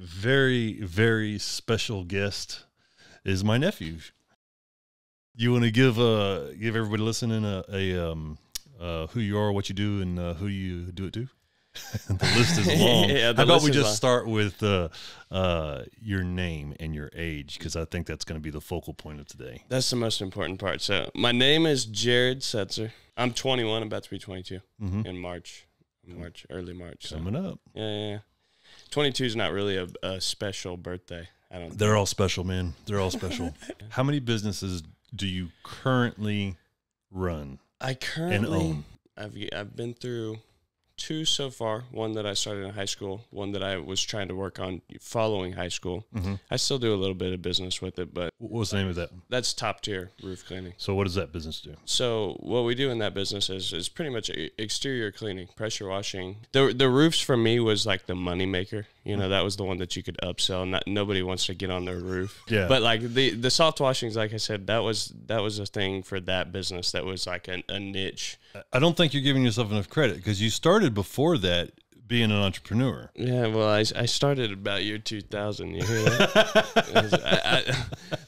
my very, very special guest is my nephew. You want to give everybody listening a who you are, what you do, and who you do it to? The list is long. Yeah, how about we just start with your name and your age, because I think that's going to be the focal point of today. That's the most important part. So my name is Jared Setzer. I'm 21. I'm about to be 22 in March. Early March. So. Coming up. Yeah. 22 is not really a special birthday. I don't. They're all special, man. They're all special. How many businesses do you currently run? I currently and own. I've been through. 2 so far, one that I started in high school, one that I was trying to work on following high school. I still do a little bit of business with it, but... What was the name of that? That's Top Tier Roof Cleaning. So what does that business do? So what we do in that business is pretty much exterior cleaning, pressure washing. The roofs for me was like the money maker. You know, that was the one that you could upsell. Nobody wants to get on their roof. Yeah. But like the soft washings, like I said, that was a thing for that business. That was like a niche. I don't think you're giving yourself enough credit, because you started before that being an entrepreneur. Yeah, well, I started about year 2000. You hear that?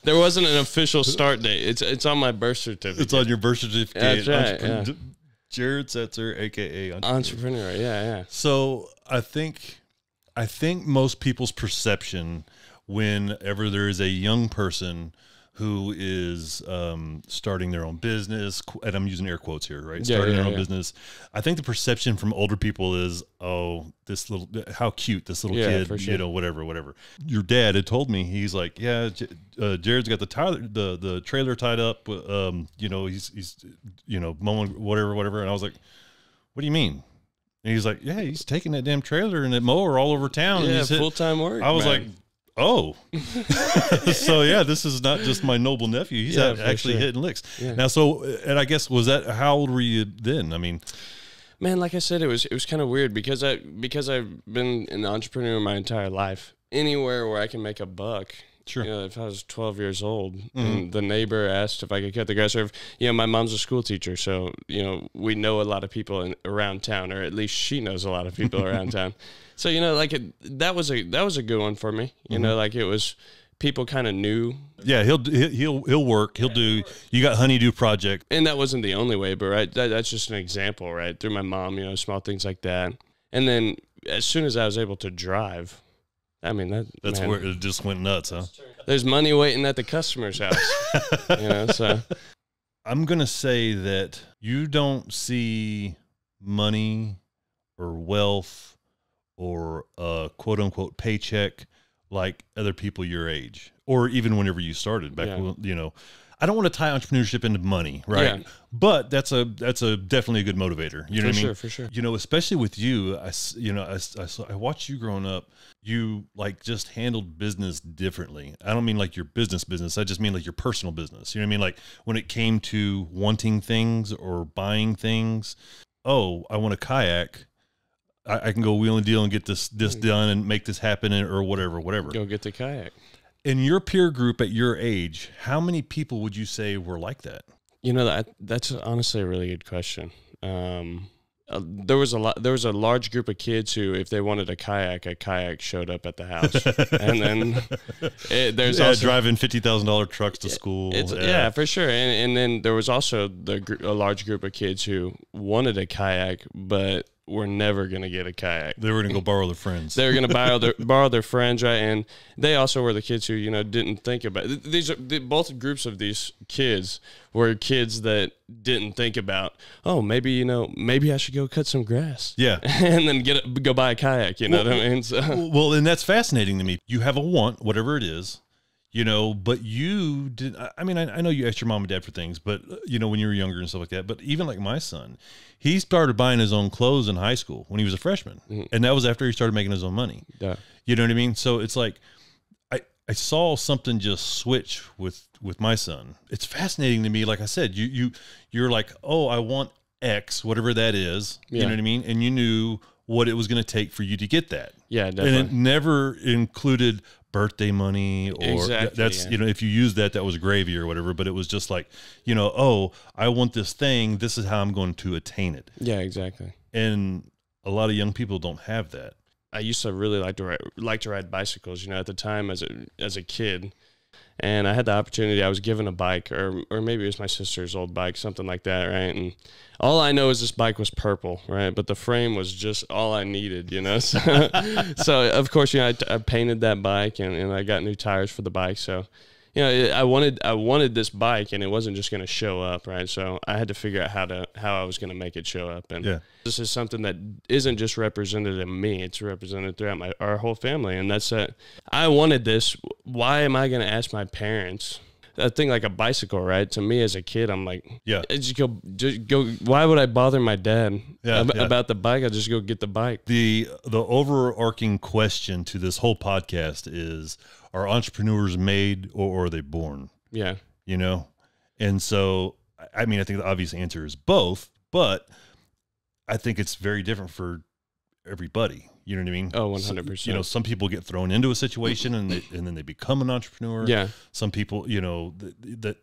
There wasn't an official start date. It's on my birth certificate. It's on your birth certificate. That's right, yeah. Jared Setzer, aka entrepreneur. Yeah. So I think most people's perception, whenever there is a young person who is starting their own business, and I'm using air quotes here, right? Yeah, starting their own business. I think the perception from older people is, oh, how cute this little kid, sure. You know, whatever. Your dad had told me, he's like, yeah, Jared's got the trailer tied up, you know, he's you know, mowing whatever. And I was like, what do you mean? And he's like, yeah, he's taking that damn trailer and that mower all over town. Yeah, and full-time work. I was like, oh. So yeah, this is not just my noble nephew. He's actually hitting licks. Yeah. Now, so, and I guess, was that, how old were you then? I mean, man, like I said, it was kind of weird, because I've been an entrepreneur my entire life. Anywhere where I can make a buck. Sure. You know, if I was 12 years old, and the neighbor asked if I could cut the grass, or, you know, my mom's a school teacher, so, you know, we know a lot of people around town, or at least she knows a lot of people around town. So, you know, like that was a good one for me. You know, like, it was, people kind of knew. Yeah, he'll work. He'll do. You got honeydew project, and that wasn't the only way, but right, that's just an example, right? Through my mom, you know, small things like that, and then as soon as I was able to drive. I mean, that's man, where it just went nuts, huh? There's money waiting at the customer's house. You know, so I'm going to say that you don't see money or wealth or a quote unquote paycheck like other people your age, or even whenever you started back, when, you know, I don't want to tie entrepreneurship into money, right? Yeah. But that's a definitely a good motivator. You know what I mean? For sure. You know, especially with you, I watched you growing up. You like just handled business differently. I don't mean like your business. I just mean like your personal business. You know what I mean? Like when it came to wanting things or buying things. Oh, I want a kayak. I can go wheel and deal and get this done and make this happen, or whatever. Go get the kayak. In your peer group at your age, how many people would you say were like that? You know, that's honestly a really good question. There was a large group of kids who, if they wanted a kayak showed up at the house. And then there's also driving $50,000 trucks to school. Yeah, for sure. And then there was also a large group of kids who wanted a kayak, but we're never going to get a kayak. They were going to go borrow their friends. They were going to borrow their friends, right? And they also were the kids who, you know, didn't think about it. Both groups of these kids were kids that didn't think about, oh, maybe, you know, maybe I should go cut some grass. Yeah. And then go buy a kayak, you know what I mean? So. Well, and that's fascinating to me. You have a want, whatever it is, you know, but you did. I mean, I know you asked your mom and dad for things, but, you know, when you were younger and stuff like that. But even like my son, he started buying his own clothes in high school when he was a freshman. And that was after he started making his own money. Yeah. You know what I mean? So it's like I saw something just switch with my son. It's fascinating to me. Like I said, you're like, oh, I want X, whatever that is. Yeah. You know what I mean? And you knew what it was going to take for you to get that. Yeah, definitely. And it never included birthday money or you know, if you use that was gravy or whatever, but it was just like, you know, oh, I want this thing, this is how I'm going to attain it. Yeah, exactly. And a lot of young people don't have that. I used to really like to ride bicycles, you know, at the time as a kid. And I had the opportunity, I was given a bike, or maybe it was my sister's old bike, something like that, right? And all I know is this bike was purple, right? But the frame was just all I needed, you know? So, so of course, you know, I painted that bike, and I got new tires for the bike. So, you know, I wanted this bike, and it wasn't just going to show up, right? So I had to figure out how I was going to make it show up. And yeah, this is something that isn't just represented in me; it's represented throughout our whole family. And that's that. I wanted this. Why am I going to ask my parents? A thing like a bicycle, right? To me as a kid, I'm like, yeah, just go. Why would I bother my dad about the bike? I'll just go get the bike. The overarching question to this whole podcast is: are entrepreneurs made, or are they born? Yeah, you know. And so, I mean, I think the obvious answer is both, but I think it's very different for everybody. You know what I mean? Oh, 100%. So, you know, some people get thrown into a situation and then they become an entrepreneur. Yeah. Some people, you know, that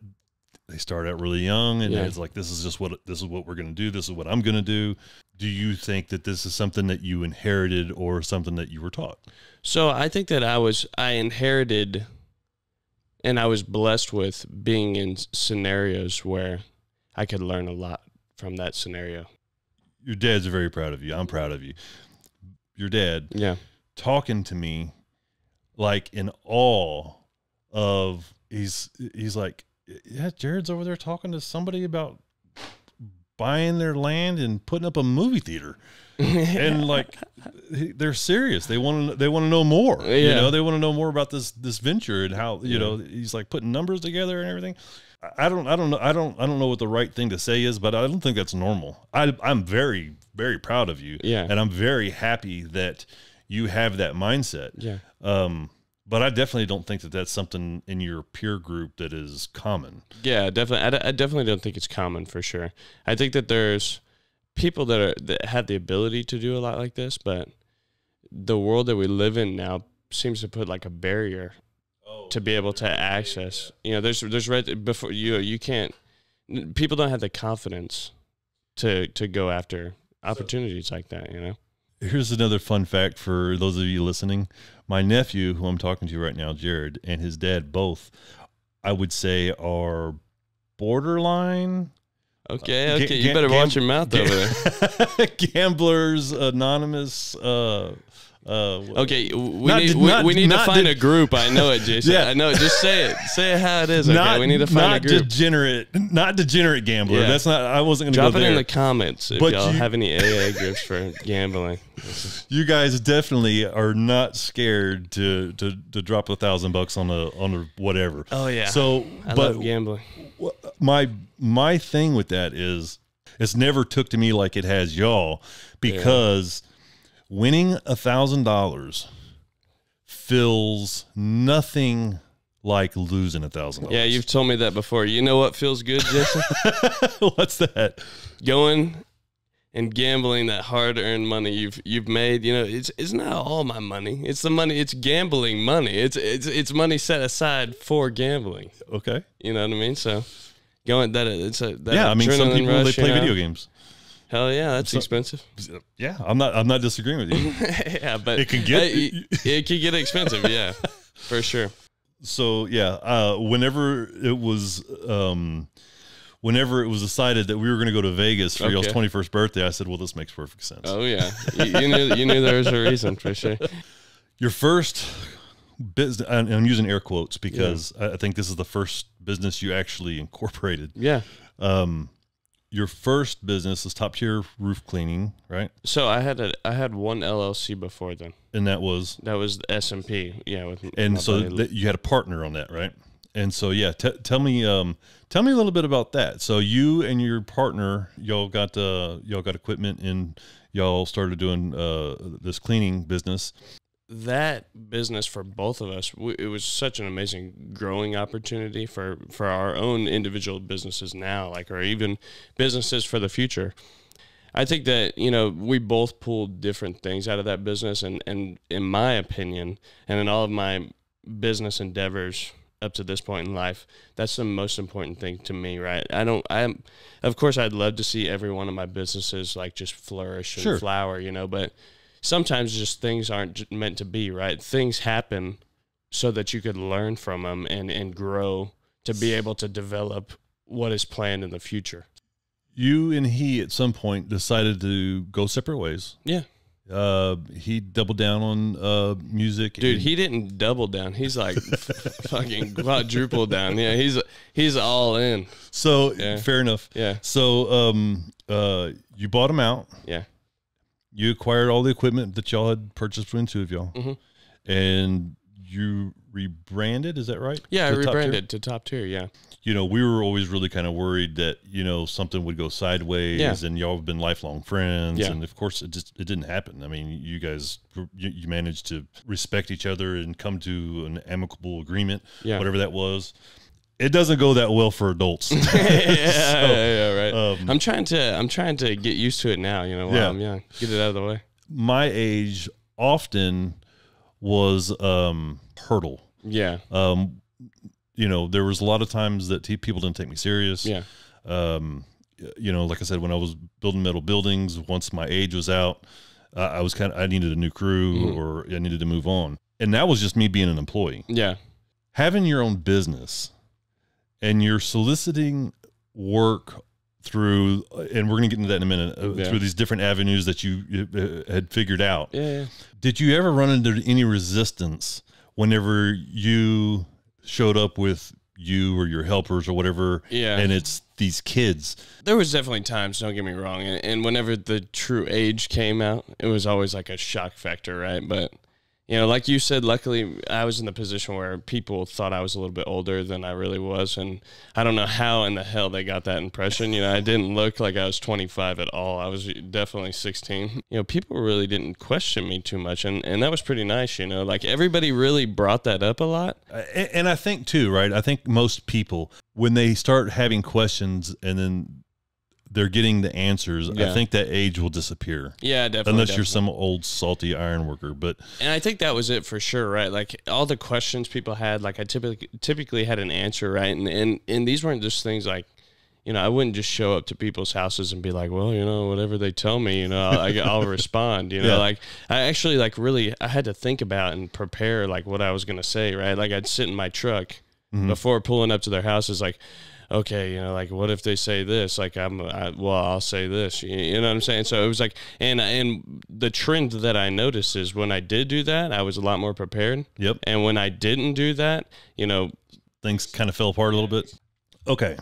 they start out really young, and yeah, it's like, this is what we're going to do. This is what I'm going to do. Do you think that this is something that you inherited or something that you were taught? So I think that I inherited, and I was blessed with being in scenarios where I could learn a lot from that scenario. Your dad's very proud of you. I'm proud of you. Your dad, yeah, talking to me like in awe of, he's like, yeah, Jared's over there talking to somebody about buying their land and putting up a movie theater. And like, they're serious. They want to know more, yeah, you know, they want to know more about this venture and how, you yeah know, he's like putting numbers together and everything. I don't know what the right thing to say is, but I don't think that's normal. I'm very, very proud of you. Yeah. And I'm very happy that you have that mindset. Yeah. But I definitely don't think that that's something in your peer group that is common. Yeah, definitely. I definitely don't think it's common, for sure. I think that there's people that have the ability to do a lot like this, but the world that we live in now seems to put like a barrier to be able to access. Yeah. You know, there's right before you can't, people don't have the confidence to go after opportunities like that, you know? Here's another fun fact for those of you listening. My nephew, who I'm talking to right now, Jared, and his dad both, I would say, are borderline. Okay. You better watch your mouth over there. Gamblers Anonymous. Okay, we need to find a group. I know it, Jason. Yeah. I know it. Just say it. Say it how it is. Okay, we need to find a group. Not degenerate gambler. Yeah. That's not. I wasn't going to drop it there. In the comments if y'all have any AA groups for gambling. You guys definitely are not scared to drop $1,000 on a whatever. Oh yeah. So I love gambling. My thing with that is it's never took to me like it has y'all, because yeah, winning $1,000 feels nothing like losing $1,000. Yeah, you've told me that before. You know what feels good, Jason? What's that? Going and gambling that hard-earned money you've made. You know, it's not all my money. It's the money. It's gambling money. It's money set aside for gambling. Okay, you know what I mean. So going yeah. I mean, some people rush, they play video games. Hell yeah, that's expensive. Yeah, I'm not disagreeing with you. Yeah, but it can get expensive. Yeah, for sure. So yeah, whenever it was decided that we were going to go to Vegas for y'all's 21st birthday, I said, well, this makes perfect sense. Oh yeah, you knew there was a reason, for sure. Your first business, and I'm using air quotes because yeah, I think this is the first business you actually incorporated. Yeah. Your first business is Top Tier Roof Cleaning, right? So I had one LLC before then, and that was S&P, yeah. And so you had a partner on that, right? And so yeah, tell me a little bit about that. So you and your partner, y'all got equipment, and y'all started doing this cleaning business. That business for both of us, it was such an amazing growing opportunity for our own individual businesses now, like, or even businesses for the future. I think that, you know, we both pulled different things out of that business. And in my opinion, and in all of my business endeavors up to this point in life, that's the most important thing to me, right? Of course, I'd love to see every one of my businesses like just flourish and sure, flower, you know, but sometimes just things aren't meant to be, right? Things happen so that you could learn from them and grow to be able to develop what is planned in the future. You and he at some point decided to go separate ways. Yeah. He doubled down on music. Dude, he didn't double down. He's like fucking quadruple down. Yeah, he's all in. So yeah. Fair enough. Yeah. So you bought him out. Yeah. You acquired all the equipment that y'all had purchased between two of y'all, mm-hmm. and you rebranded. Is that right? Yeah, I rebranded to Top Tier. Yeah. You know, we were always really kind of worried that, you know, something would go sideways, yeah. and y'all have been lifelong friends. Yeah. And of course it didn't happen. I mean, you guys, you managed to respect each other and come to an amicable agreement, yeah. whatever that was. It doesn't go that well for adults. Yeah, so, yeah, right. I'm trying to get used to it now, you know, while yeah. I'm young, get it out of the way. My age often was, hurdle. Yeah. You know, there was a lot of times that people didn't take me serious. Yeah. You know, like I said, when I was building metal buildings, once my age was out, I needed a new crew, mm-hmm. or I needed to move on. And that was just me being an employee. Yeah. Having your own business and you're soliciting work through, and we're going to get into that in a minute, yeah. through these different avenues that you had figured out. Yeah. Did you ever run into any resistance whenever you showed up with you or your helpers or whatever, yeah. and it's these kids? There was definitely times, don't get me wrong, and whenever the true age came out, it was always like a shock factor, right? But, you know, like you said, luckily I was in the position where people thought I was a little bit older than I really was, and I don't know how in the hell they got that impression. You know, I didn't look like I was 25 at all. I was definitely 16. You know, people really didn't question me too much, and that was pretty nice, you know. Like, everybody really brought that up a lot. And I think, too, right, I think most people, when they start having questions and then they're getting the answers, yeah. I think that age will disappear. Yeah, definitely. Unless you're some old salty iron worker. But and I think that was it for sure, right? Like, all the questions people had, like, I typically had an answer, right? And these weren't just things like, you know, I wouldn't just show up to people's houses and be like, well, you know, whatever they tell me, you know, I'll respond, you know, yeah. like I actually like really, I had to think about and prepare like what I was going to say, right? Like, I'd sit in my truck, mm-hmm. before pulling up to their houses, like, okay, you know, like, what if they say this? Like, I'll say this, you know what I'm saying? So it was like, and the trend that I noticed is when I did do that, I was a lot more prepared. Yep. And when I didn't do that, you know, things kind of fell apart a little bit. Okay.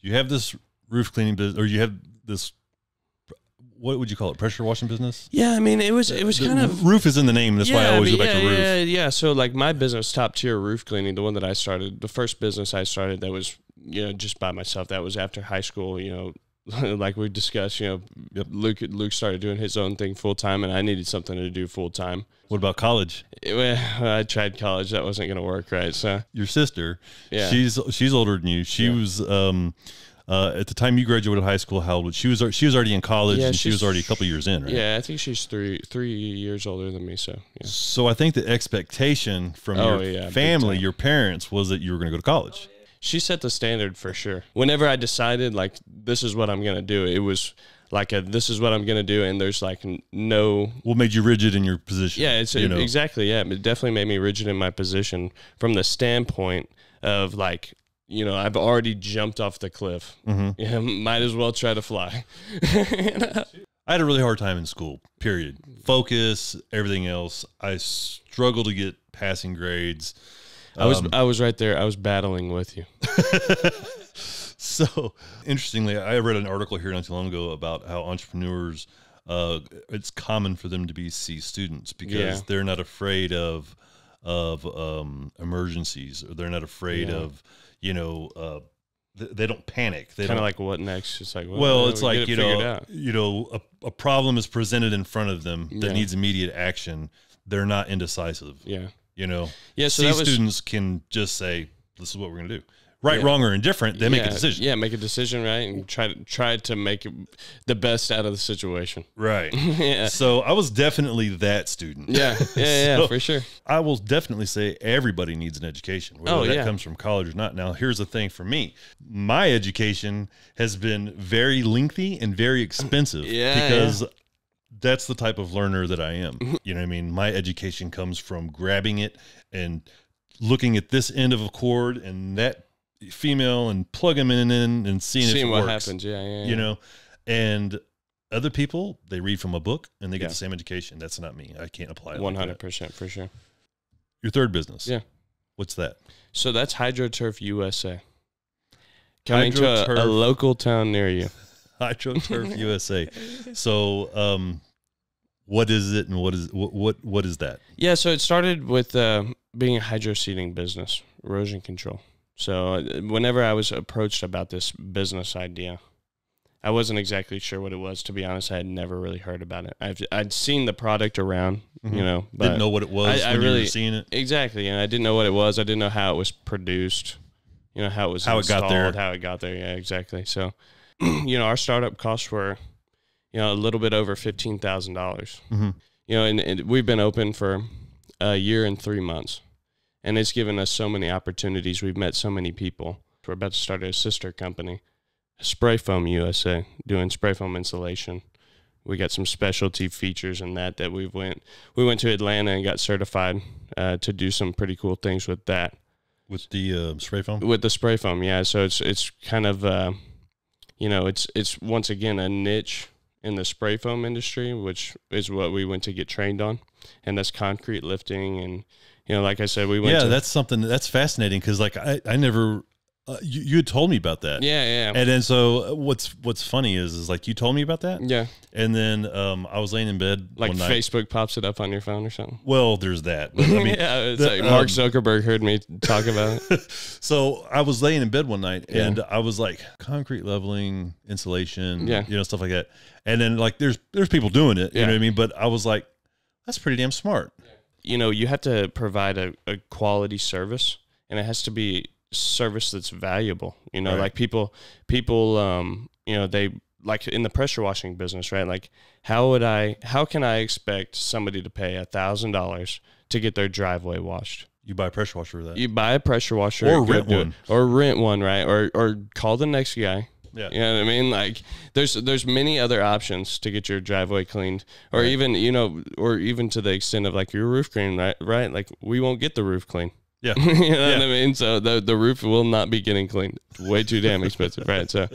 You have this roof cleaning business, or you have this, what would you call it? Pressure washing business? Yeah. I mean, it was kind of, roof is in the name. That's why I always go back to roof. Yeah. So like my business, Top Tier Roof Cleaning, the one that I started, the first business I started that was, you know, just by myself. That was after high school, you know, like we discussed, you know, yep. Luke started doing his own thing full time, and I needed something to do full time. What about college? I tried college. That wasn't going to work. Right. So your sister, yeah. she's older than you. She yeah. was, at the time you graduated high school, how old? She was already in college, yeah, and she was already a couple years in, right? Yeah, I think she's three years older than me, so. Yeah. So I think the expectation from your family, your parents, was that you were going to go to college. She set the standard for sure. Whenever I decided, like, this is what I'm going to do, it was like this is what I'm going to do, and there's like no. What made you rigid in your position? Yeah, exactly, yeah. It definitely made me rigid in my position from the standpoint of like, you know, I've already jumped off the cliff. Mm-hmm. Yeah, might as well try to fly. I had a really hard time in school, period. Focus, everything else. I struggled to get passing grades. I was right there. I was battling with you. So, interestingly, I read an article here not too long ago about how entrepreneurs, it's common for them to be C students because yeah. they're not afraid of emergencies, or they're not afraid yeah. of, you know, they don't panic. They kind of like, what next? It's like, well it's like, you know, a problem is presented in front of them that yeah. needs immediate action. They're not indecisive. Yeah. You know, yeah, so students can just say, this is what we're going to do. Right, yeah. wrong, or indifferent. They yeah. make a decision. Yeah. Make a decision. Right. And try to make the best out of the situation. Right. yeah. So I was definitely that student. Yeah. Yeah. so yeah. For sure. I will definitely say everybody needs an education, whether that yeah. comes from college or not. Now, here's the thing for me. My education has been very lengthy and very expensive yeah, because yeah. that's the type of learner that I am. You know what I mean? My education comes from grabbing it and looking at this end of a cord and that female and plug them in and seeing if it what works. Happens. Yeah. You know, and other people, they read from a book and they get the same education. That's not me. I can't apply it. 100% like for sure. Your third business. Yeah. What's that? So that's HydroTurf USA. Coming to a local town near you. HydroTurf USA. So, what is it, and what is that? Yeah, so it started with being a hydro seeding business, erosion control. So whenever I was approached about this business idea, I wasn't exactly sure what it was. To be honest, I had never really heard about it. I'd seen the product around, you know, but didn't know what it was. I really were seeing it exactly, and I didn't know what it was. I didn't know how it was produced. You know how it was installed, how it got there. Yeah, exactly. So, you know, our startup costs were, you know, a little bit over $15,000. You know, and we've been open for a year and 3 months, and it's given us so many opportunities. We've met so many people. We're about to start a sister company, Spray Foam USA, doing spray foam insulation. We got some specialty features in that we went to Atlanta and got certified to do some pretty cool things with that. With the spray foam? With the spray foam, yeah. So it's kind of, you know, it's once again a niche in the spray foam industry, which is what we went to get trained on. And that's concrete lifting. And, you know, like I said, we went to. Yeah, that's something that's fascinating because, like, I never, you had told me about that. Yeah. And then so what's funny is like you told me about that. Yeah. And then I was laying in bed. Like one night. Facebook pops it up on your phone or something. Well, there's that. But, I mean, it's like Mark Zuckerberg heard me talk about it. So I was laying in bed one night and I was like concrete leveling, insulation, you know, stuff like that. And then like there's people doing it, you know what I mean? But I was like, that's pretty damn smart. You know, you have to provide a quality service, and it has to be service that's valuable, you know, like people, you know, they like in the pressure washing business, right? Like how can I expect somebody to pay $1,000 to get their driveway washed? You buy a pressure washer for that. You buy a pressure washer or rent one right? Or call the next guy. Yeah. You know what I mean? Like there's many other options to get your driveway cleaned or even, you know, or even to the extent of like your roof clean, right? Like we won't get the roof clean. Yeah. You know what I mean? So the roof will not be getting cleaned. Way too damn expensive, right? So,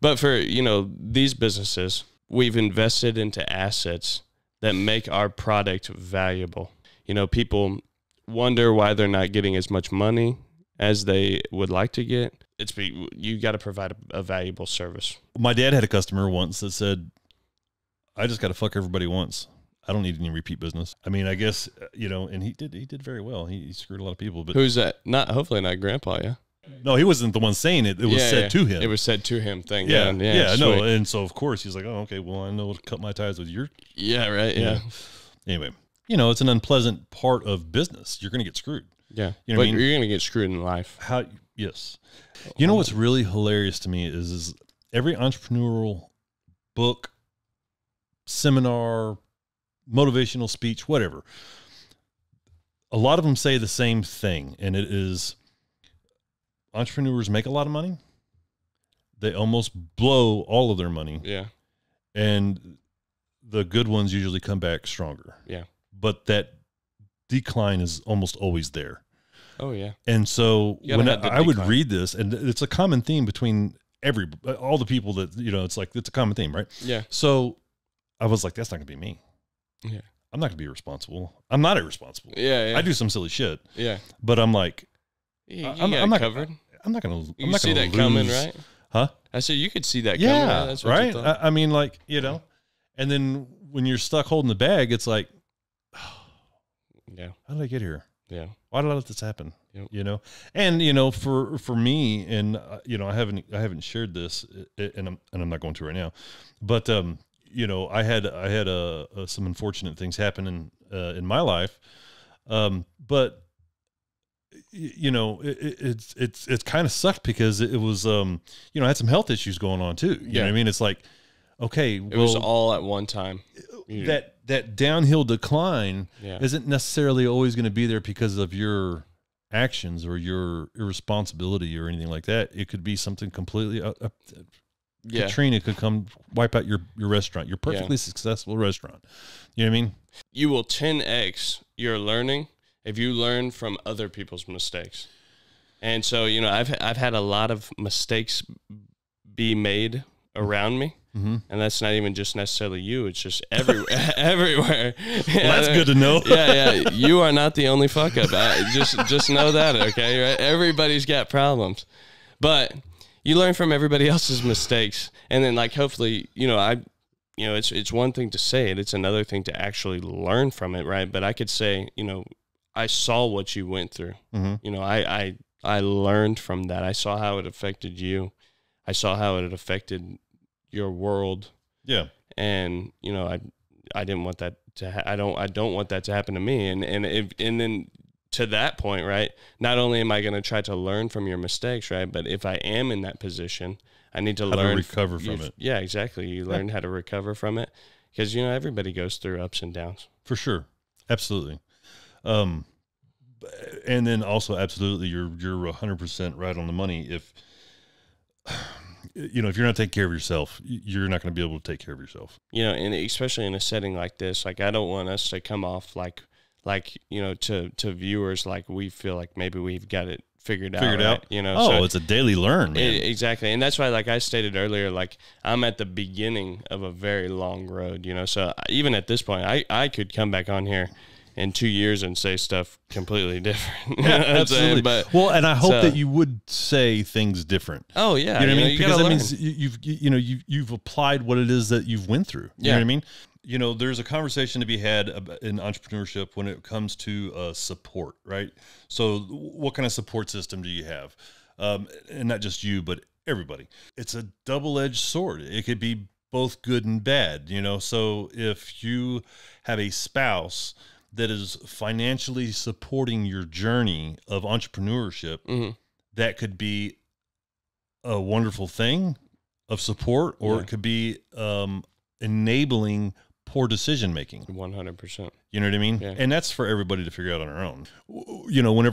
but for, you know, these businesses, we've invested into assets that make our product valuable. You know, people wonder why they're not getting as much money as they would like to get. You got to provide a valuable service. My dad had a customer once that said, I just got to fuck everybody once. I don't need any repeat business. I mean, I guess, you know, and he did very well. He screwed a lot of people. But who's that? Hopefully not grandpa, yeah? No, he wasn't the one saying it. It was said to him. It was said to him, thank God. Yeah, no, and so, of course, he's like, oh, okay, well, I know to cut my ties with your... Yeah, right, yeah. Anyway, you know, it's an unpleasant part of business. You're going to get screwed. Yeah, you know but I mean? You're going to get screwed in life. Yes. You know what's really hilarious to me is every entrepreneurial book, seminar, motivational speech, whatever. A lot of them say the same thing, and it is entrepreneurs make a lot of money. They almost blow all of their money. Yeah. And the good ones usually come back stronger. Yeah. But that decline is almost always there. Oh, yeah. And so when I would read this, and it's a common theme between all the people that, you know, it's like, it's a common theme, right? Yeah. So I was like, that's not going to be me. Yeah, I'm not gonna be irresponsible. I'm not irresponsible. Yeah. I do some silly shit. Yeah, but I'm like, I'm not covered. I'm not gonna. You see that coming, right? Huh? I said you could see that coming. Yeah, that's what you thought. I mean, like you know, and then when you're stuck holding the bag, it's like, yeah, how did I get here? Yeah, why did I let this happen? Yep. You know, and you know, for me, and you know, I haven't shared this, and I'm not going to right now, but you know, I had some unfortunate things happen in my life, but you know, it's kind of sucked because it was you know, I had some health issues going on too. You know what I mean? It's like, okay, well, it was all at one time. That downhill decline isn't necessarily always going to be there because of your actions or your irresponsibility or anything like that. It could be something completely Yeah. Katrina could come wipe out your restaurant, your perfectly successful restaurant. You know what I mean? You will 10x your learning if you learn from other people's mistakes. And so, you know, I've had a lot of mistakes be made around me. Mm-hmm. And that's not even just necessarily you. It's just everywhere. Everywhere. Well, that's good to know. Yeah, yeah. You are not the only fuck up. Just know that, okay? Right? Everybody's got problems. But you learn from everybody else's mistakes. And then, like, hopefully, you know, it's one thing to say it. It's another thing to actually learn from it, right? But I could say, you know, I saw what you went through. Mm-hmm. You know, I learned from that. I saw how it affected you. I saw how it affected your world. Yeah. And, you know, I didn't want that to I don't want that to happen to me. And then to that point, right? Not only am I going to try to learn from your mistakes, right? But if I am in that position, I need to learn to recover from it. Yeah, exactly. You learn how to recover from it, because, you know, everybody goes through ups and downs. For sure. Absolutely. And then also, absolutely, you're 100% right on the money. If, you know, if you're not taking care of yourself, you're not going to be able to take care of yourself. You know, and especially in a setting like this, like, I don't want us to come off like, you know, to viewers, like we feel like maybe we've got it figured out. You know, oh, so it's a daily learn, man. Exactly. And that's why, like I stated earlier, like, I'm at the beginning of a very long road, you know, so even at this point, I could come back on here in 2 years and say stuff completely different. Yeah, absolutely. But, well, and I hope that you would say things different. Oh yeah. You know what I mean? Because that means you've applied what it is that you've went through. You know what I mean? You know, there's a conversation to be had in entrepreneurship when it comes to support, right? So what kind of support system do you have? And not just you, but everybody. It's a double-edged sword. It could be both good and bad, you know? So if you have a spouse that is financially supporting your journey of entrepreneurship, mm-hmm. that could be a wonderful thing of support, or it could be enabling poor decision-making. 100%. You know what I mean? Yeah. And that's for everybody to figure out on our own. You know, when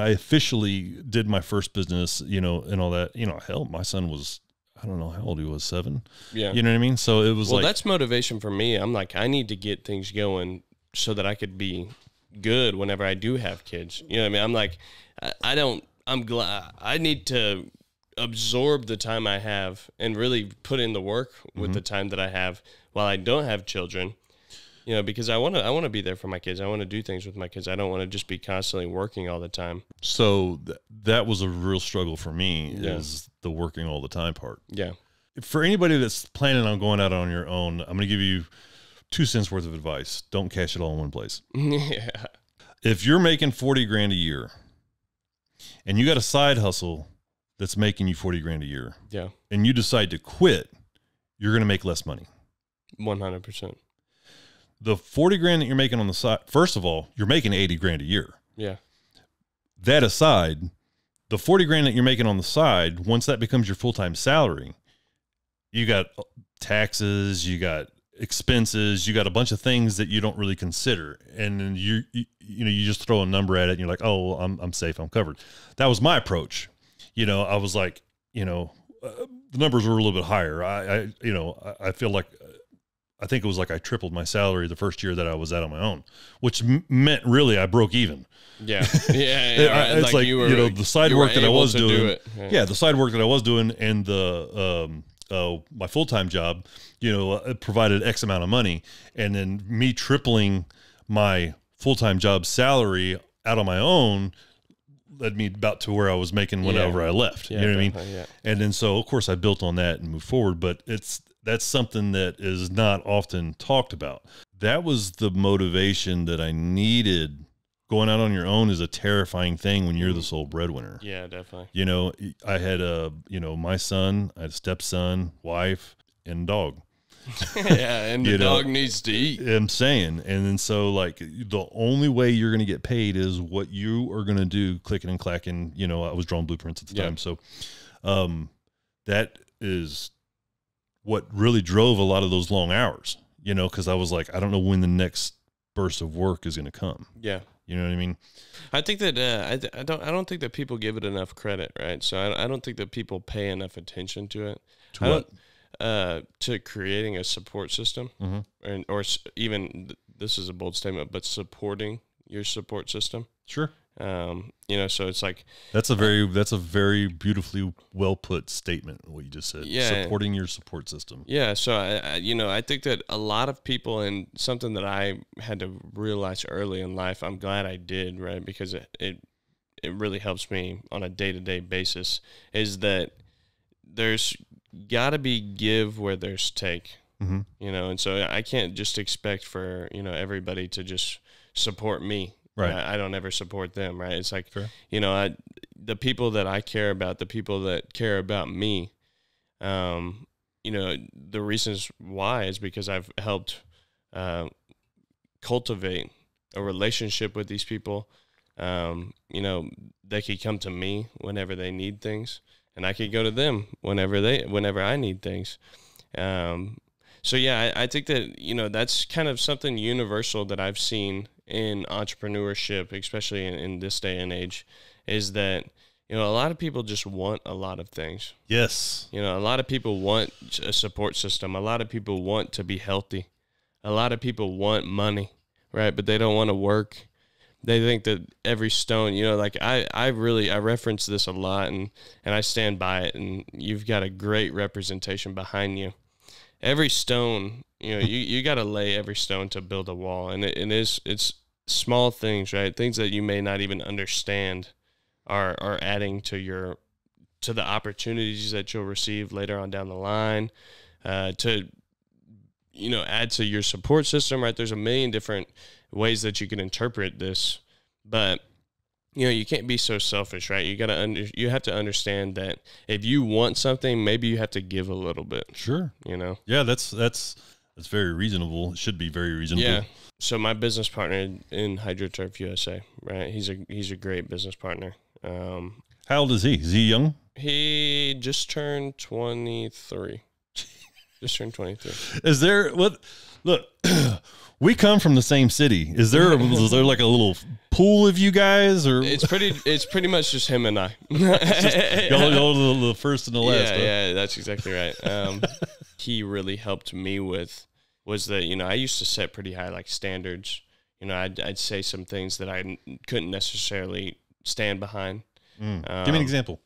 I officially did my first business, you know, and all that, you know, hell, my son was, I don't know how old he was, 7. Yeah. You know what I mean? So it was that's motivation for me. I'm like, I need to get things going so that I could be good whenever I do have kids. You know what I mean? I'm like, I'm glad I need to absorb the time I have and really put in the work with mm-hmm. the time that I have while I don't have children, you know, because I want to be there for my kids. I want to do things with my kids. I don't want to just be constantly working all the time. So that was a real struggle for me is the working all the time part. Yeah. For anybody that's planning on going out on your own, I'm going to give you 2 cents worth of advice. Don't cash it all in one place. Yeah. If you're making 40 grand a year and you got a side hustle that's making you 40 grand a year. Yeah. And you decide to quit, you're going to make less money. 100%. The 40 grand that you're making on the side, first of all, you're making 80 grand a year. Yeah. That aside, the 40 grand that you're making on the side, once that becomes your full-time salary, you got taxes, you got expenses, you got a bunch of things that you don't really consider, and then you know you just throw a number at it and you're like, oh well, I'm safe, I'm covered. That was my approach. You know, I was like, you know, the numbers were a little bit higher. I you know, I feel like I think it was like I tripled my salary the first year that I was out on my own, which meant really I broke even. Yeah. Yeah. Yeah. Right. It's like you know, the side work that I was doing. Yeah. The side work that I was doing and the, my full-time job, you know, provided X amount of money. And then me tripling my full-time job salary out on my own led me about to where I was making whenever I left. Yeah, you know what I mean? Yeah. And then, so of course I built on that and moved forward, but that's something that is not often talked about. That was the motivation that I needed. Going out on your own is a terrifying thing when you're the sole breadwinner. Yeah, definitely. You know, I had my son, I had a stepson, wife, and dog. Yeah, and the dog needs to eat. I'm saying. And then so, like, the only way you're going to get paid is what you are going to do, clicking and clacking. You know, I was drawing blueprints at the time. So that is what really drove a lot of those long hours, you know, because I was like, I don't know when the next burst of work is going to come. Yeah. You know what I mean? I think that I don't think that people give it enough credit, right? So I don't think that people pay enough attention to it. To what? To creating a support system, mm-hmm. and or even this is a bold statement, but supporting your support system. Sure. You know, so it's like that's a very beautifully well put statement, what you just said. Yeah, supporting your support system. Yeah, so I you know, I think that a lot of people, and something that I had to realize early in life, I'm glad I did, right? Because it really helps me on a day-to-day basis, is that there's got to be give where there's take. Mm-hmm. You know, and so I can't just expect for, you know, everybody to just support me. Right. I don't ever support them, right? It's like, sure. You know, the people that I care about, the people that care about me, you know, the reasons why is because I've helped cultivate a relationship with these people. You know, they could come to me whenever they need things, and I could go to them whenever I need things. So, yeah, I think that, you know, that's kind of something universal that I've seen in entrepreneurship, especially in this day and age, is that, you know, a lot of people just want a lot of things. Yes. You know, a lot of people want a support system. A lot of people want to be healthy. A lot of people want money, right? But they don't want to work. They think that every stone, you know, like I reference this a lot, and I stand by it, and you've got a great representation behind you. Every stone, you know, you got to lay every stone to build a wall. And it's small things, right? Things that you may not even understand are adding to the opportunities that you'll receive later on down the line, to, you know, add to your support system, right? There's a million different ways that you can interpret this, but you know, you can't be so selfish, right? You have to understand that if you want something, maybe you have to give a little bit. Sure. You know? Yeah, that's very reasonable. It should be very reasonable. Yeah. So my business partner in HydroTurf USA, right? He's a great business partner. How old is he? Is he young? He just turned 23. Is there look, we come from the same city. Is there like a little pool of you guys, or it's pretty much just him and I. Y'all the first and the last. Yeah, yeah, that's exactly right. He really helped me with was that, you know, I used to set pretty high like standards. You know, I'd say some things that I couldn't necessarily stand behind. Give me an example.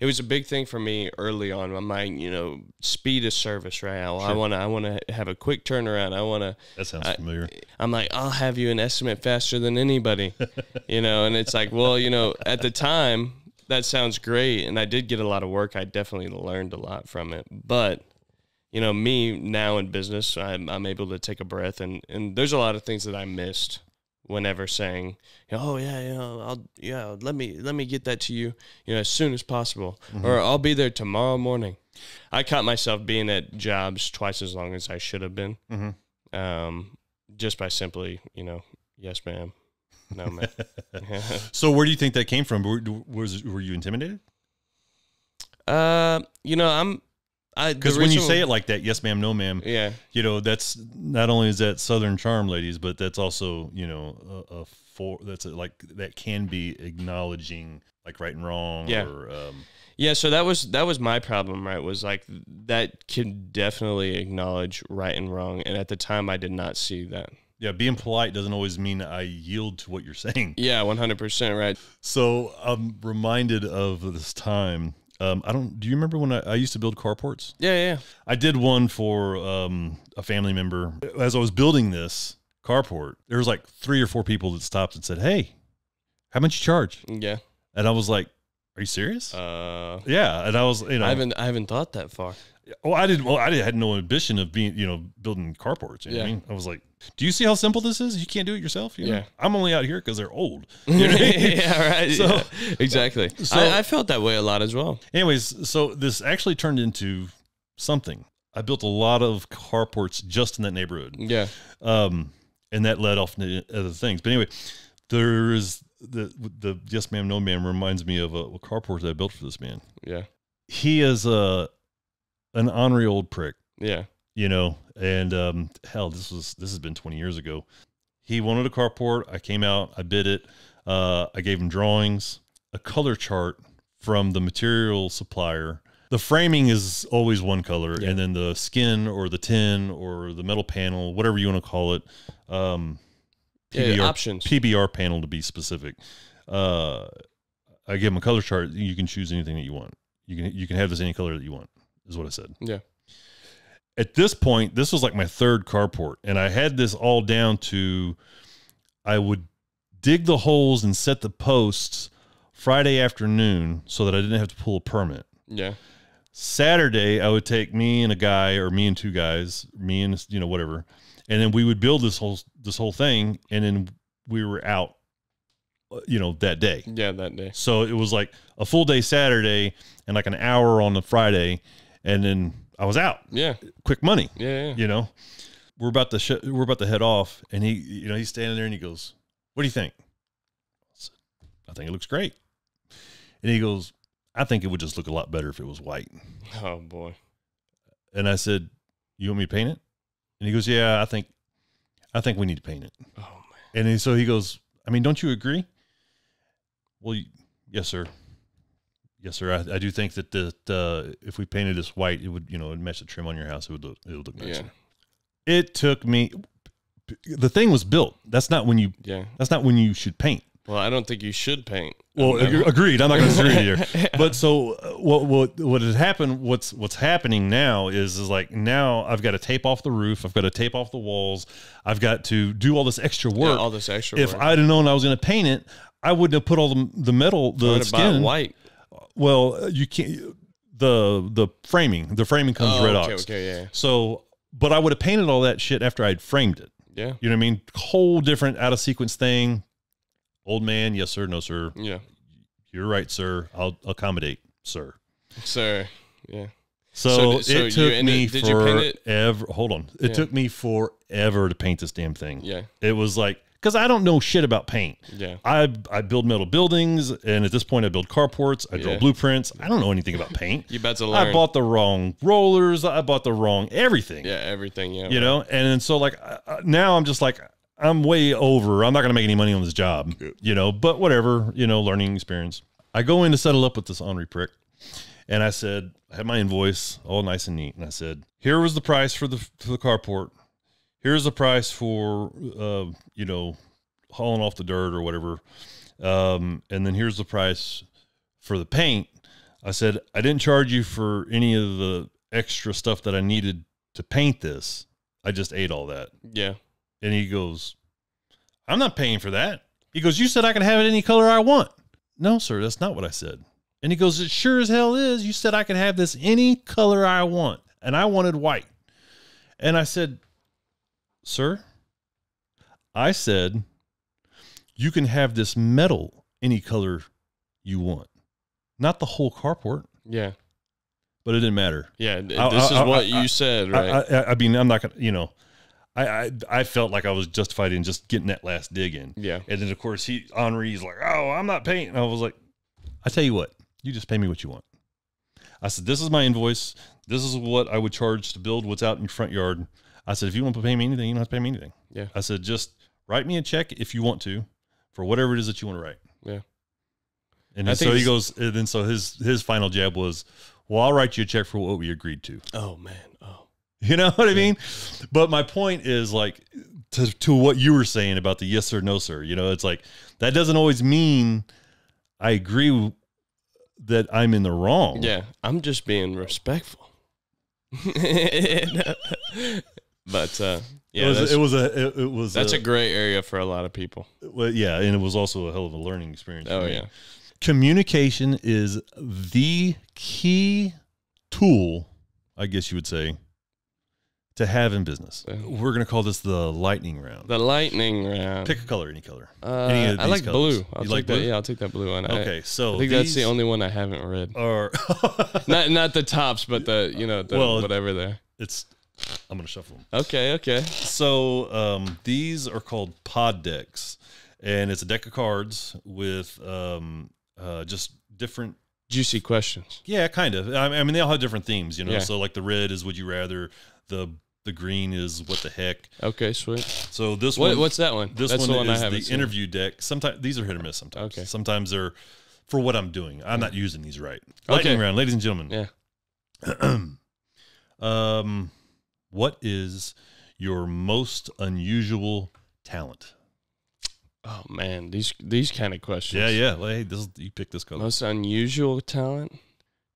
It was a big thing for me early on. My, you know, speed of service, right? Sure. I want to have a quick turnaround. That sounds familiar. I'm like, I'll have you an estimate faster than anybody, you know. And it's like, well, you know, at the time that sounds great, and I did get a lot of work. I definitely learned a lot from it. But you know, me now in business, I'm able to take a breath, and there's a lot of things that I missed. Whenever saying, oh yeah, you know, let me get that to you, you know, as soon as possible, mm-hmm. or I'll be there tomorrow morning. I caught myself being at jobs twice as long as I should have been, mm-hmm. Just by simply, you know, yes, ma'am, no, ma'am. So where do you think that came from? Were you intimidated? You know, because when you say it like that, yes ma'am, no ma'am, yeah, you know, that's not only is that Southern charm, ladies, but that's also, you know, like that can be acknowledging like right and wrong. Yeah. Or, yeah. So that was my problem, right? Was like that can definitely acknowledge right and wrong, and at the time I did not see that. Yeah, being polite doesn't always mean I yield to what you're saying. Yeah, 100%, right. So I'm reminded of this time. Do you remember when I used to build carports? Yeah, yeah. I did one for a family member. As I was building this carport, there was like 3 or 4 people that stopped and said, hey, how much you charge? Yeah. And I was like, are you serious? Yeah. And I was, you know. I haven't thought that far. Oh, I had no ambition of being, you know, building carports. You know what I mean? I was like, do you see how simple this is? You can't do it yourself. You know? Yeah. I'm only out here because they're old. You know? Yeah, right. So, yeah, exactly. So, I felt that way a lot as well. Anyways, so this actually turned into something. I built a lot of carports just in that neighborhood. Yeah. And that led off to other things. But anyway, there is the yes ma'am, no ma'am reminds me of a carport that I built for this man. Yeah. He is an ornery old prick. Yeah. You know, and hell, this has been 20 years ago. He wanted a carport. I came out, I bid it. I gave him drawings, a color chart from the material supplier. The framing is always one color, yeah, and then the skin or the tin or the metal panel, whatever you want to call it, PBR, yeah, options. PBR panel to be specific. I gave him a color chart. You can choose anything that you want. You can have this any color that you want, is what I said. Yeah. At this point, this was like my third carport, and I had this all down to, I would dig the holes and set the posts Friday afternoon so that I didn't have to pull a permit. Yeah. Saturday, I would take me and a guy, or me and two guys, me and, you know, whatever, and then we would build this whole thing, and then we were out, you know, that day. Yeah, that day. So it was like a full day Saturday and like an hour on the Friday, and then I was out. Yeah, quick money. Yeah, yeah. You know, we're about to head off, and he, you know, he's standing there and he goes, "What do you think?" I said, "I think it looks great." And he goes, "I think it would just look a lot better if it was white." Oh boy. And I said, "You want me to paint it?" And he goes, "Yeah, I think we need to paint it." Oh man. And so he goes, "I mean, don't you agree?" "Well, yes, sir. Yes, sir. I do think that if we painted this white, it would, you know, it'd match the trim on your house. It would look nicer." Yeah. It took me. The thing was built. That's not when you. Yeah. That's not when you should paint. Well, I don't think you should paint. Well, agreed. I'm not going to agree here. Yeah. But so what has happened? What's happening now is like, now I've got to tape off the roof. I've got to tape off the walls. I've got to do all this extra work. Yeah, all this extra. If I'd have known I was going to paint it, I wouldn't have put all the metal, the skin, white. Well, you can't, the framing. The framing comes red ox. Okay, yeah. So, but I would have painted all that shit after I'd framed it. Yeah. You know what I mean? Whole different out of sequence thing. Old man, yes, sir, no, sir. Yeah. You're right, sir. I'll accommodate, sir. Sir, yeah. So it took me forever. Hold on. It took me forever to paint this damn thing. Yeah. It was like, because I don't know shit about paint. Yeah. I build metal buildings, and at this point I build carports. I draw blueprints. I don't know anything about paint. You bet to learn. I bought the wrong rollers. I bought the wrong everything. Yeah, everything. Yeah. You know, and then so like now I'm just like, I'm way over. I'm not going to make any money on this job, you know, but whatever, you know, learning experience. I go in to settle up with this ornery prick, and I said, I had my invoice all nice and neat, and I said, here was the price for the carport. Here's the price for, you know, hauling off the dirt or whatever. And then here's the price for the paint. I said, I didn't charge you for any of the extra stuff that I needed to paint this. I just ate all that. Yeah. And he goes, I'm not paying for that. He goes, you said I can have it any color I want. No, sir, that's not what I said. And he goes, it sure as hell is. You said I could have this any color I want. And I wanted white. And I said, sir, I said, you can have this metal any color you want. Not the whole carport. Yeah. But it didn't matter. Yeah, this is what you said, right? I mean, I'm not going to, you know, I felt like I was justified in just getting that last dig in. Yeah. And then, of course, Henri's like, oh, I'm not paying. And I was like, I tell you what, you just pay me what you want. I said, this is my invoice. This is what I would charge to build what's out in your front yard. I said, if you want to pay me anything, you don't have to pay me anything. Yeah. I said, just write me a check if you want to for whatever it is that you want to write. Yeah. And then so he goes, and then so his final jab was, well, I'll write you a check for what we agreed to. Oh, man. Oh. You know what I mean? But my point is, like, to what you were saying about the yes, sir, no, sir, you know, it's like, that doesn't always mean I agree that I'm in the wrong. Yeah. I'm just being respectful. But yeah, it was a gray area for a lot of people. Well, yeah, and it was also a hell of a learning experience. Oh yeah, communication is the key tool, I guess you would say, to have in business. We're gonna call this the lightning round. The lightning round. Pick a color, any color. Any of I like colors. Blue. I'll you take like blue? That. Yeah, I'll take that blue one. Okay, so I think that's the only one I haven't read. Or not the tops, but the, you know, the, well, whatever there. It's. I'm going to shuffle them. Okay, okay. So these are called pod decks, and it's a deck of cards with just different... Juicy questions. Yeah, kind of. I mean, they all have different themes, you know? Yeah. So, like, the red is would you rather, the the green is what the heck. Okay, sweet. So this one, what's that one? This one, is the interview deck. Sometimes these are hit or miss. Sometimes, okay. Sometimes they're for what I'm doing. I'm not using these right. Lightning round, ladies and gentlemen. Yeah. What is your most unusual talent? Oh man, these kind of questions. Yeah, yeah. Well, hey, you pick this color. Most unusual talent,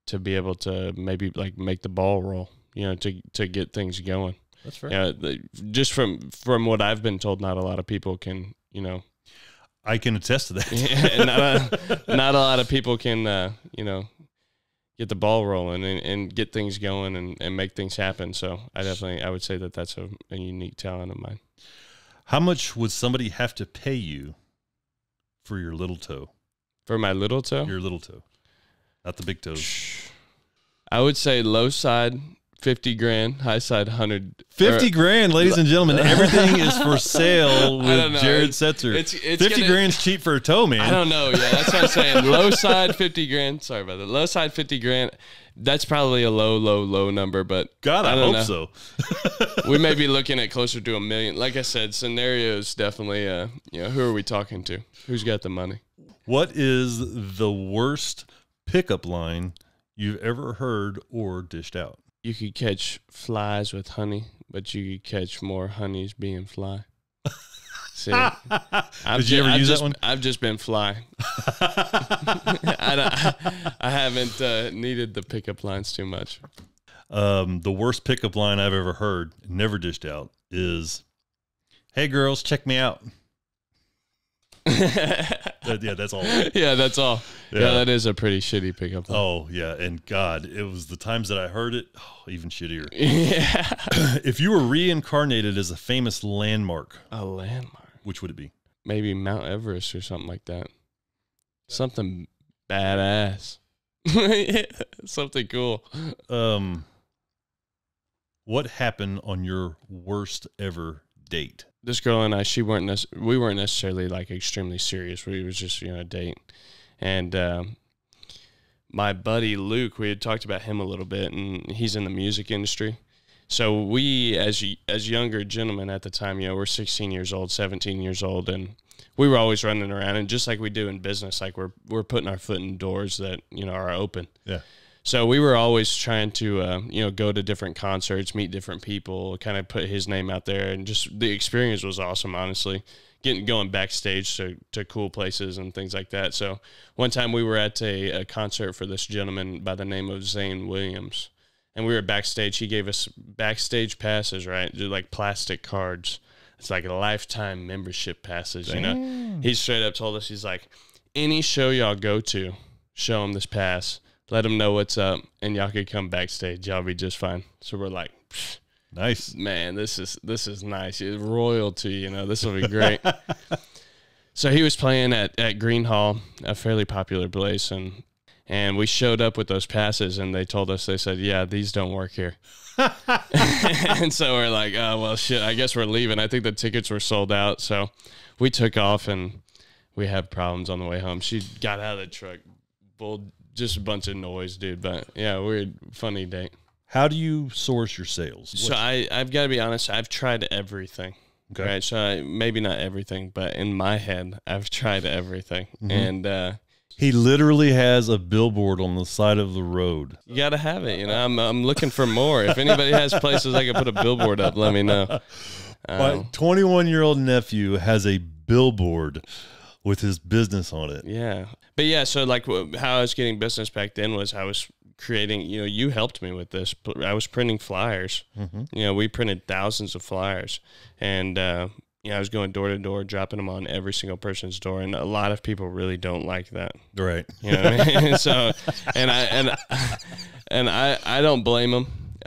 to be able to maybe like make the ball roll. You know, to get things going. That's fair. Yeah, just from what I've been told, not a lot of people can. You know, I can attest to that. Yeah, not a lot of people can. You know, get the ball rolling and get things going and make things happen. So I would say that that's a unique talent of mine. How much would somebody have to pay you for your little toe? For my little toe? Your little toe, not the big toes. I would say low side. 50 grand, high side 100. 50 grand, ladies and gentlemen. Everything is for sale with Jared Setzer. It's 50 grand's cheap for a toe, man. I don't know. Yeah, that's what I'm saying. Low side 50 grand. Sorry about that. Low side 50 grand. That's probably a low, low, low number. But God, I hope so. We may be looking at closer to $1 million. Like I said, scenarios definitely. You know, who are we talking to? Who's got the money? What is the worst pickup line you've ever heard or dished out? You could catch flies with honey, but you could catch more honeys being fly. See, Did you ever use that one? I've just been fly. I haven't needed the pickup lines too much. The worst pickup line I've ever heard, never dished out, is, "Hey girls, check me out." Yeah, that's all. Yeah, that's all. Yeah. Yeah, that is a pretty shitty pickup line. Oh, yeah, and God, it was the times that I heard it, even shittier. Yeah. If you were reincarnated as a famous landmark. A landmark? Which would it be? Maybe Mount Everest or something like that. Something badass. Yeah, something cool. What happened on your worst ever date? This girl and I, we weren't necessarily like extremely serious. We was just, you know, a date. And my buddy Luke, we had talked about him a little bit, and he's in the music industry. So we, as younger gentlemen at the time, you know, we're 16 years old, 17 years old, and we were always running around. And just like we do in business, like we're putting our foot in doors that, you know, are open. Yeah. So we were always trying to, you know, go to different concerts, meet different people, kind of put his name out there. And just the experience was awesome, honestly, going backstage to cool places and things like that. So one time we were at a concert for this gentleman by the name of Zane Williams. And we were backstage. He gave us backstage passes, right? They're like plastic cards. It's like a lifetime membership passes, you know? He straight up told us, he's like, any show y'all go to, show him this pass. Let them know what's up, and y'all could come backstage. Y'all be just fine. So we're like, nice. Man, this is nice. It's royalty, you know. This will be great. So he was playing at Green Hall, a fairly popular place, and we showed up with those passes, and they told us, they said, yeah, these don't work here. And so we're like, oh, well, shit, I guess we're leaving. I think the tickets were sold out. So we took off, and we had problems on the way home. She got out of the truck, just a bunch of noise, dude. But yeah, weird, funny date. How do you source your sales? So I've got to be honest. I've tried everything. Okay. Right? So maybe not everything, but in my head, I've tried everything. Mm-hmm. And he literally has a billboard on the side of the road. You got to have it. You know, I'm looking for more. If anybody has places I can put a billboard up, let me know. My 21-year-old nephew has a billboard with his business on it. Yeah. But yeah, so like how I was getting business back then was I was creating, you know, you helped me with this. I was printing flyers. Mm-hmm. You know, we printed thousands of flyers. And, you know, I was going door to door, dropping them on every single person's door. And a lot of people really don't like that. Right. You know what I mean? So, and I don't blame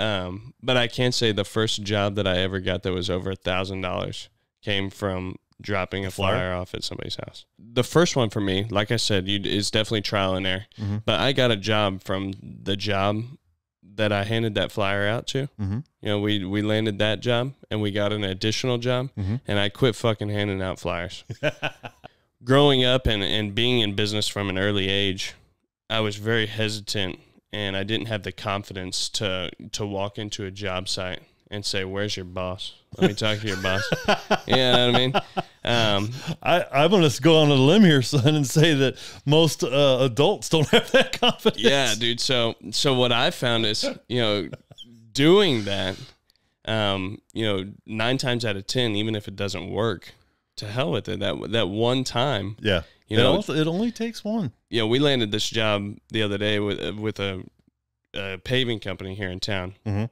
them. But I can say the first job that I ever got that was over $1,000 came from dropping a flyer off at somebody's house. The first one for me, like I said, it's definitely trial and error. Mm-hmm. But I got a job from the job that I handed that flyer out to. Mm-hmm. You know, we landed that job, and we got an additional job. Mm-hmm. And I quit fucking handing out flyers. Growing up and being in business from an early age, I was very hesitant, and I didn't have the confidence to walk into a job site and say, where's your boss? Let me talk to your boss. You know what I mean? I'm going to go on a limb here, son, and say that most adults don't have that confidence. Yeah, dude. So what I found is, you know, doing that, you know, 9 times out of 10, even if it doesn't work, to hell with it. That one time. Yeah. You know, it only takes one. Yeah. You know, we landed this job the other day with a paving company here in town. Mm-hmm.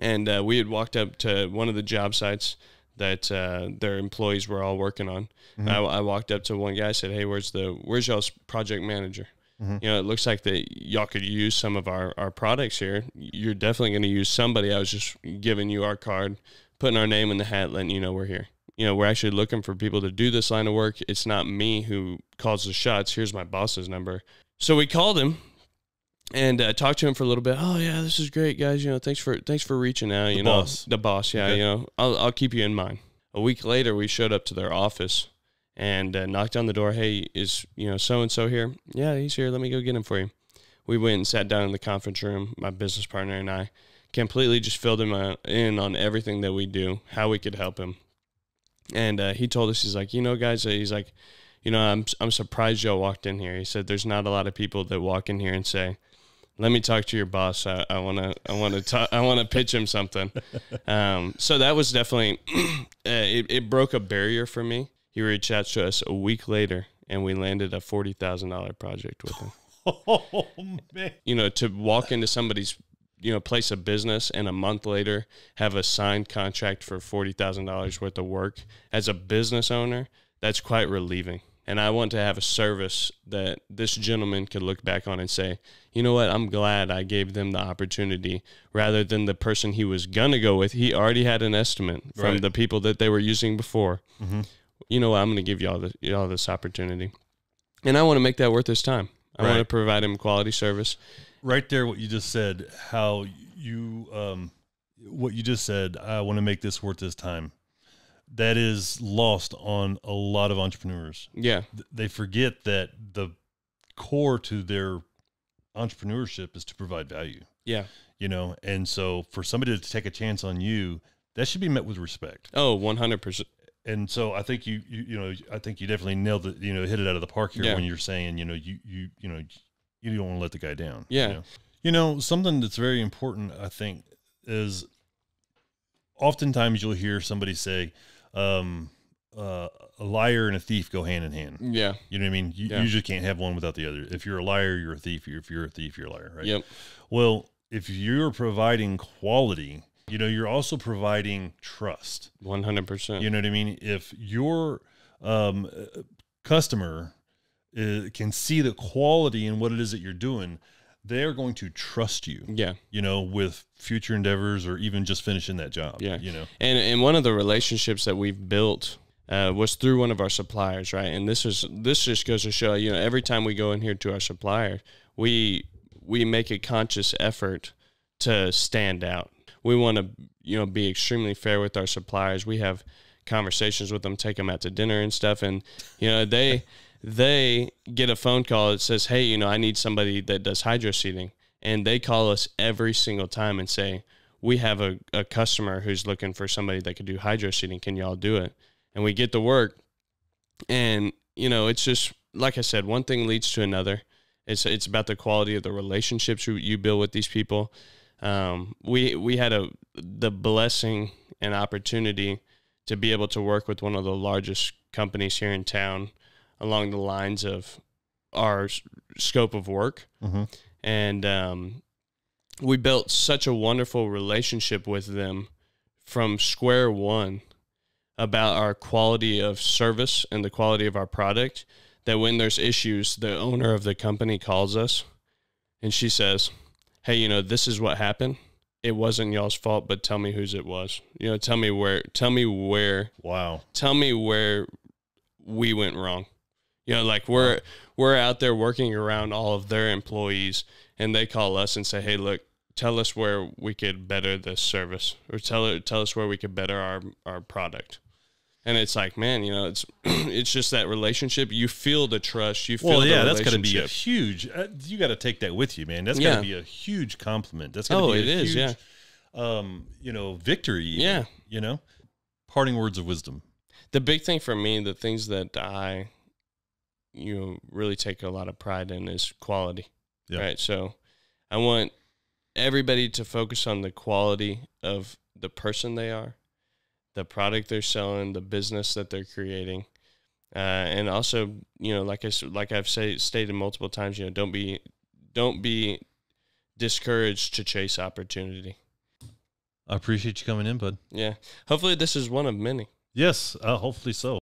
And we had walked up to one of the job sites that their employees were all working on. Mm-hmm. I walked up to one guy, I said, hey, where's y'all's project manager? Mm-hmm. You know, it looks like that y'all could use some of our products here. You're definitely going to use somebody. I was just giving you our card, putting our name in the hat, letting you know we're here. You know, we're actually looking for people to do this line of work. It's not me who calls the shots. Here's my boss's number. So we called him. And talked to him for a little bit. Oh yeah, this is great, guys. You know, thanks for reaching out. You know, the boss. Yeah, okay. You know, I'll keep you in mind. A week later, we showed up to their office and knocked on the door. Hey, is so and so here? Yeah, he's here. Let me go get him for you. We went and sat down in the conference room. My business partner and I completely just filled him in on everything that we do, how we could help him. And he told us, he's like, you know, guys, he's like, you know, I'm surprised y'all walked in here. He said, there's not a lot of people that walk in here and say, let me talk to your boss. I want to pitch him something. So that was definitely, it broke a barrier for me. He reached out to us a week later and we landed a $40,000 project with him. Oh man. You know, to walk into somebody's, you know, place of business and a month later have a signed contract for $40,000 worth of work as a business owner, that's quite relieving. And I want to have a service that this gentleman could look back on and say, you know what, I'm glad I gave them the opportunity rather than the person he was going to go with. He already had an estimate from the people that they were using before. Mm-hmm. You know what, I'm going to give y'all this opportunity. And I want to make that worth his time. I want to provide him quality service. Right there, what you just said, how you, what you just said, I want to make this worth his time. That is lost on a lot of entrepreneurs. Yeah. They forget that the core to their entrepreneurship is to provide value. Yeah. You know, and so for somebody to take a chance on you, that should be met with respect. Oh, 100%. And so I think you definitely nailed it, you know, hit it out of the park here when you're saying, you know, you don't want to let the guy down. Yeah. You know, something that's very important, I think, is oftentimes you'll hear somebody say, a liar and a thief go hand in hand. Yeah. You know what I mean? You just can't have one without the other. If you're a liar, you're a thief. If you're a thief, you're a liar, right? Yep. Well, if you're providing quality, you know, you're also providing trust. 100%. You know what I mean? If your customer can see the quality in what it is that you're doing, they're going to trust you, you know, with future endeavors or even just finishing that job, you know. And one of the relationships that we've built was through one of our suppliers, right? And this just goes to show, you know, every time we go in here to our supplier, we make a conscious effort to stand out. We want to, you know, be extremely fair with our suppliers. We have conversations with them, take them out to dinner and stuff, and you know they get a phone call that says, hey, you know, I need somebody that does hydro seeding. And they call us every single time and say, we have a customer who's looking for somebody that could do hydro seeding. Can y'all do it? And we get the work. And, you know, it's just, like I said, one thing leads to another. It's about the quality of the relationships you build with these people. We had the blessing and opportunity to be able to work with one of the largest companies here in town, along the lines of our scope of work. Mm-hmm. And we built such a wonderful relationship with them from square one about our quality of service and the quality of our product that when there's issues, the owner of the company calls us and she says, hey, you know, this is what happened. It wasn't y'all's fault, but tell me whose it was. You know, tell me where. Wow. Tell me where we went wrong. You know, like we're out there working around all of their employees and they call us and say, hey, look, tell us where we could better this service or tell us where we could better our product. And it's like, man, you know, it's just that relationship. You feel the trust. You feel the relationship. Well, yeah, that's got to be a huge, you got to take that with you, man. That's got to be a huge compliment. That's gotta be a huge, you know, victory. Yeah. You know, parting words of wisdom. The big thing for me, the things that I, you know, really take a lot of pride in is quality. Yeah. Right. So I want everybody to focus on the quality of the person they are, the product they're selling, the business that they're creating. And also, you know, like I've stated multiple times, you know, don't be discouraged to chase opportunity. I appreciate you coming in, bud. Yeah. Hopefully this is one of many. Yes. Hopefully so.